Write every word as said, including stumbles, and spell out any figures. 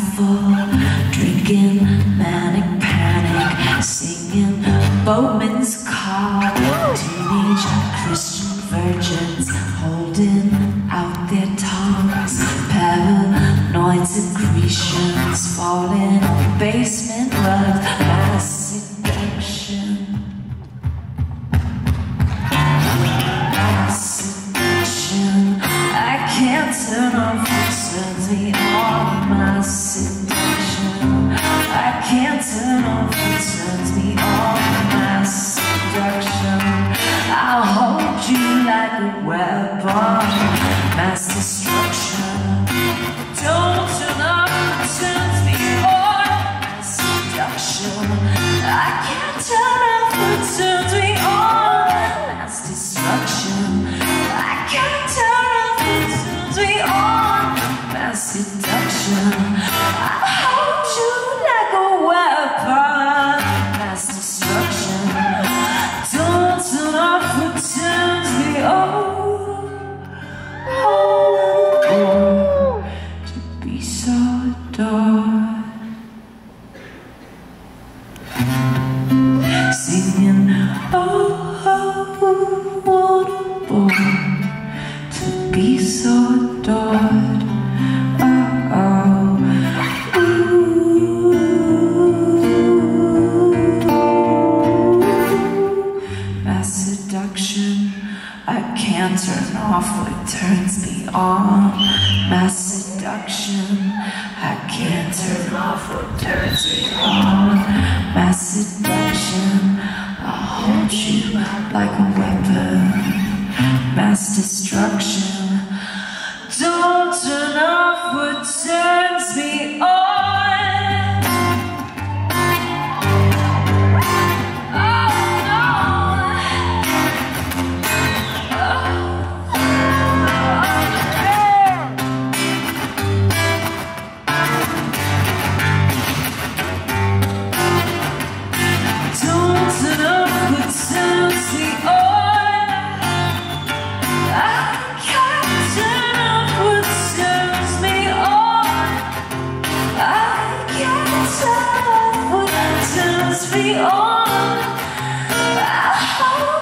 full, drinking manic panic, singing Bowman's Call. Teenage Christian virgins holding out their tongues, paranoid secretions falling basement rugs, masseduction. Masseduction, I can't turn off what turns me on. Masseduction, I can't turn off what turns me on. Masseduction, I'll hold you like a weapon. Mass destruction, don't turn off what turns me on. Masseduction, I can't turn off what turns me on. Mass destruction, I can't turn off what turns me on. Masseduction, I'll hold you like a weapon. Mass destruction, don't turn off what turns me on. Oh, oh, to be so dark. Singing, oh, oh, what a bore to be so adored. Oh, oh, ooh. Masseduction, I can't turn off what turns me on. Masseduction, I can't turn off what turns me on. Masseduction, I'll hold you like a weapon. Mass destruction, don't turn off what turns me on. Turns me on. I